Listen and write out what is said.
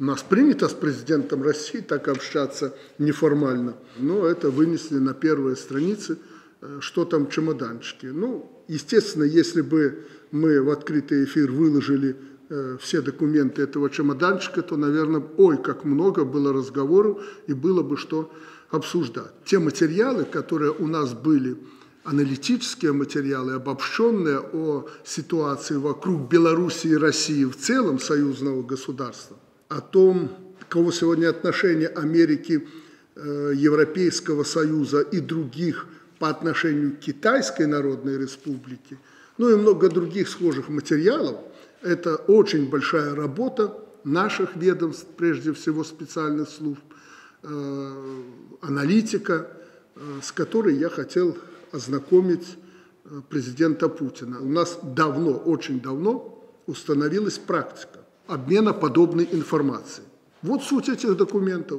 У нас принято с президентом России так общаться неформально, но это вынесли на первые страницы, что там в чемоданчике. Ну, естественно, если бы мы в открытый эфир выложили все документы этого чемоданчика, то, наверное, ой, как много было разговоров и было бы что обсуждать. Те материалы, которые у нас были, аналитические материалы, обобщенные о ситуации вокруг Беларуси и России в целом, союзного государства, о том, каково сегодня отношение Америки, Европейского Союза и других по отношению к Китайской Народной Республике, ну и много других схожих материалов. Это очень большая работа наших ведомств, прежде всего специальных служб, аналитика, с которой я хотел ознакомить президента Путина. У нас давно, очень давно установилась практика обмена подобной информацией. Вот суть этих документов.